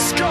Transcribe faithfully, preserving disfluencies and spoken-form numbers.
Let's go!